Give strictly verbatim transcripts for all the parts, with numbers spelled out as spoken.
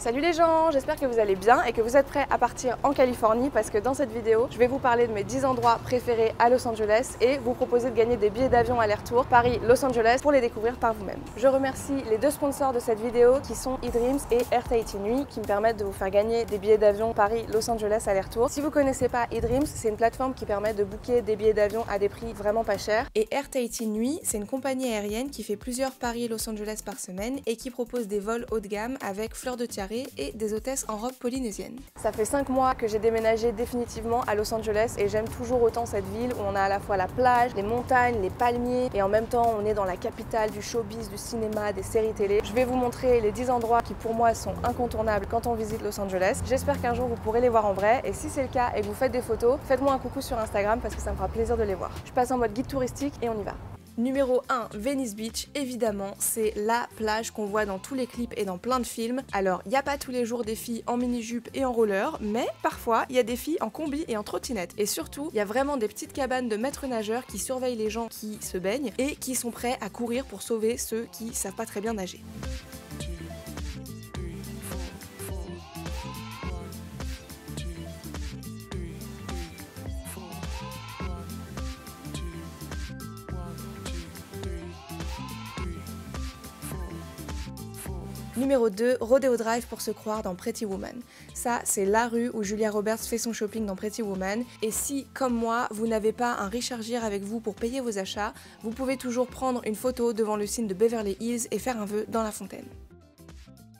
Salut les gens, j'espère que vous allez bien et que vous êtes prêts à partir en Californie parce que dans cette vidéo, je vais vous parler de mes dix endroits préférés à Los Angeles et vous proposer de gagner des billets d'avion aller-retour Paris-Los Angeles pour les découvrir par vous-même. Je remercie les deux sponsors de cette vidéo qui sont eDreams et Air Tahiti Nui qui me permettent de vous faire gagner des billets d'avion Paris-Los Angeles aller-retour. Si vous connaissez pas eDreams, c'est une plateforme qui permet de booker des billets d'avion à des prix vraiment pas chers. Et Air Tahiti Nui, c'est une compagnie aérienne qui fait plusieurs Paris-Los Angeles par semaine et qui propose des vols haut de gamme avec fleurs de tiare et des hôtesses en robe polynésienne. Ça fait cinq mois que j'ai déménagé définitivement à Los Angeles et j'aime toujours autant cette ville où on a à la fois la plage, les montagnes, les palmiers et en même temps on est dans la capitale du showbiz, du cinéma, des séries télé. Je vais vous montrer les dix endroits qui pour moi sont incontournables quand on visite Los Angeles. J'espère qu'un jour vous pourrez les voir en vrai et si c'est le cas et que vous faites des photos, faites-moi un coucou sur Instagram parce que ça me fera plaisir de les voir. Je passe en mode guide touristique et on y va. Numéro un, Venice Beach, évidemment, c'est LA plage qu'on voit dans tous les clips et dans plein de films. Alors, il n'y a pas tous les jours des filles en mini-jupe et en roller, mais parfois, il y a des filles en combi et en trottinette. Et surtout, il y a vraiment des petites cabanes de maîtres nageurs qui surveillent les gens qui se baignent et qui sont prêts à courir pour sauver ceux qui ne savent pas très bien nager. Numéro deux, Rodeo Drive pour se croire dans Pretty Woman. Ça, c'est la rue où Julia Roberts fait son shopping dans Pretty Woman. Et si, comme moi, vous n'avez pas un Richard Gere avec vous pour payer vos achats, vous pouvez toujours prendre une photo devant le signe de Beverly Hills et faire un vœu dans la fontaine.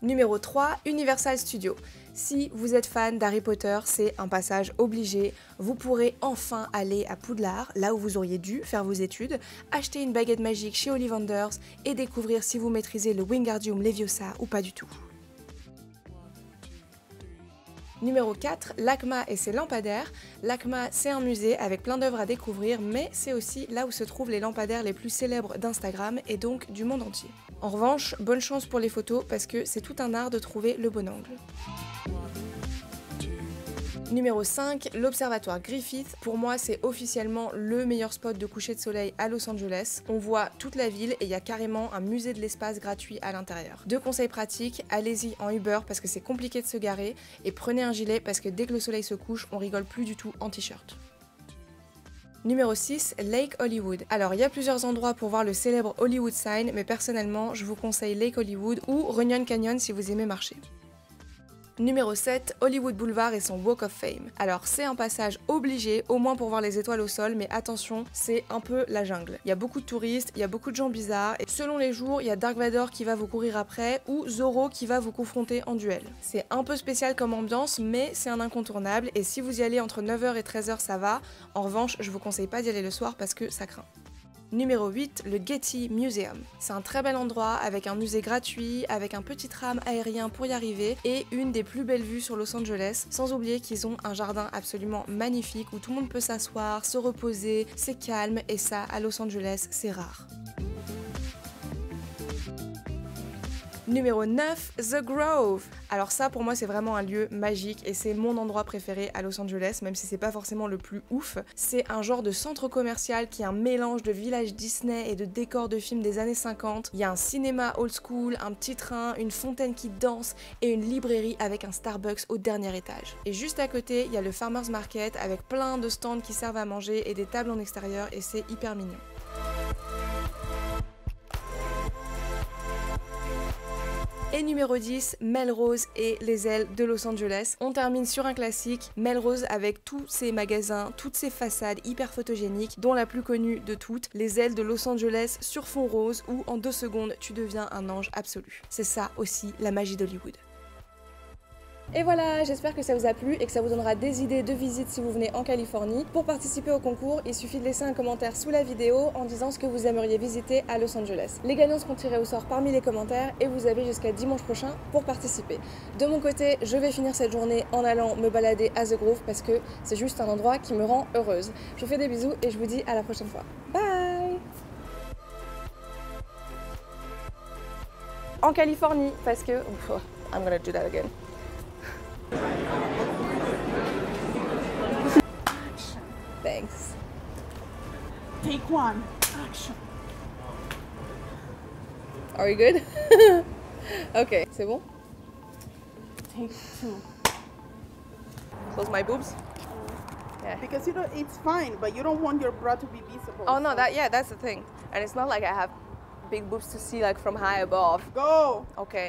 Numéro trois, Universal Studios. Si vous êtes fan d'Harry Potter, c'est un passage obligé. Vous pourrez enfin aller à Poudlard, là où vous auriez dû faire vos études, acheter une baguette magique chez Ollivanders et découvrir si vous maîtrisez le Wingardium Leviosa ou pas du tout. Numéro quatre, LACMA et ses lampadaires. LACMA, c'est un musée avec plein d'œuvres à découvrir, mais c'est aussi là où se trouvent les lampadaires les plus célèbres d'Instagram et donc du monde entier. En revanche, bonne chance pour les photos parce que c'est tout un art de trouver le bon angle. Numéro cinq, l'observatoire Griffith. Pour moi, c'est officiellement le meilleur spot de coucher de soleil à Los Angeles. On voit toute la ville et il y a carrément un musée de l'espace gratuit à l'intérieur. Deux conseils pratiques, allez-y en Uber parce que c'est compliqué de se garer et prenez un gilet parce que dès que le soleil se couche, on rigole plus du tout en t-shirt. Numéro six, Lake Hollywood. Alors, il y a plusieurs endroits pour voir le célèbre Hollywood sign, mais personnellement, je vous conseille Lake Hollywood ou Runyon Canyon si vous aimez marcher. Numéro sept, Hollywood Boulevard et son Walk of Fame. Alors c'est un passage obligé, au moins pour voir les étoiles au sol, mais attention, c'est un peu la jungle. Il y a beaucoup de touristes, il y a beaucoup de gens bizarres, et selon les jours, il y a Dark Vador qui va vous courir après, ou Zorro qui va vous confronter en duel. C'est un peu spécial comme ambiance, mais c'est un incontournable, et si vous y allez entre neuf heures et treize heures, ça va. En revanche, je vous conseille pas d'y aller le soir parce que ça craint. Numéro huit, le Getty Museum. C'est un très bel endroit avec un musée gratuit, avec un petit tram aérien pour y arriver et une des plus belles vues sur Los Angeles, sans oublier qu'ils ont un jardin absolument magnifique où tout le monde peut s'asseoir, se reposer, c'est calme et ça, à Los Angeles, c'est rare. Numéro neuf, The Grove. Alors ça, pour moi, c'est vraiment un lieu magique et c'est mon endroit préféré à Los Angeles, même si c'est pas forcément le plus ouf. C'est un genre de centre commercial qui est un mélange de village Disney et de décors de films des années cinquante. Il y a un cinéma old school, un petit train, une fontaine qui danse et une librairie avec un Starbucks au dernier étage. Et juste à côté, il y a le Farmer's Market avec plein de stands qui servent à manger et des tables en extérieur et c'est hyper mignon. Et numéro dix, Melrose et les ailes de Los Angeles. On termine sur un classique, Melrose avec tous ses magasins, toutes ses façades hyper photogéniques, dont la plus connue de toutes, les ailes de Los Angeles sur fond rose où en deux secondes tu deviens un ange absolu. C'est ça aussi la magie d'Hollywood. Et voilà, j'espère que ça vous a plu et que ça vous donnera des idées de visite si vous venez en Californie. Pour participer au concours, il suffit de laisser un commentaire sous la vidéo en disant ce que vous aimeriez visiter à Los Angeles. Les gagnants seront tirés au sort parmi les commentaires et vous avez jusqu'à dimanche prochain pour participer. De mon côté, je vais finir cette journée en allant me balader à The Grove parce que c'est juste un endroit qui me rend heureuse. Je vous fais des bisous et je vous dis à la prochaine fois. Bye! En Californie, parce que... Oh, I'm gonna do that again. Thanks. Take one. Action. Are we good? Okay, c'est bon? Take two. Close my boobs? Yeah. Because you know it's fine, but you don't want your bra to be visible. Oh no, so. that yeah, that's the thing. And it's not like I have big boobs to see like from high above. Go. Okay.